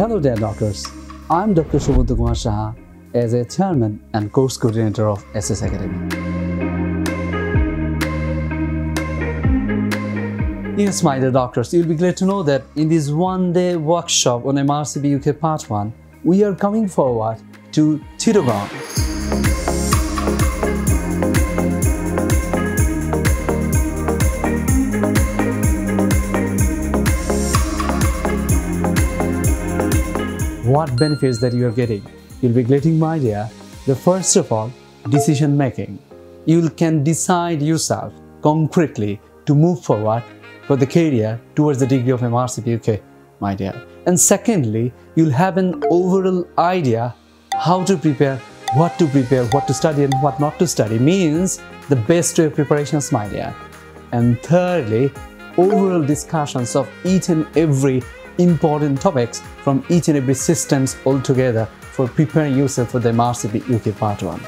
Hello dear doctors, I am Dr. Shubhendu Kumar Shah as a chairman and course coordinator of SS Academy. Yes my dear doctors, you will be glad to know that in this one-day workshop on MRCP UK Part 1, we are coming forward to Chittagong. What benefits that you are getting? You'll be getting, my dear, the first of all, decision making. You can decide yourself concretely to move forward for the career towards the degree of MRCP UK, my dear. And secondly, you'll have an overall idea how to prepare, what to study and what not to study, means the best way of preparations, my dear. And thirdly, overall discussions of each and every important topics from each and every systems altogether for preparing yourself for the MRCP UK Part 1.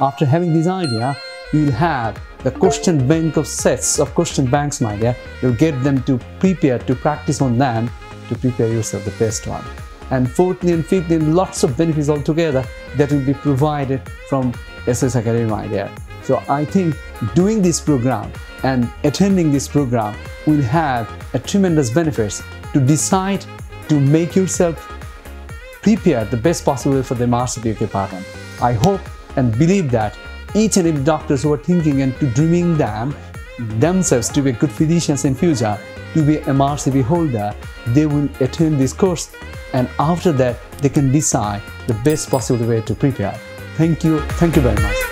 After having this idea, you'll have the question bank of sets of question banks, my dear. You'll get them to prepare, to practice on them, to prepare yourself the best one. And fourthly and fifthly, lots of benefits altogether that will be provided from SS Academy, my dear. So I think doing this program and attending this program will have a tremendous benefits to decide to make yourself prepare the best possible for the MRCP UK Part 1. I hope and believe that each and every doctors who are thinking and to dreaming themselves to be good physicians in future, to be MRCP holder, they will attend this course and after that they can decide the best possible way to prepare. Thank you very much.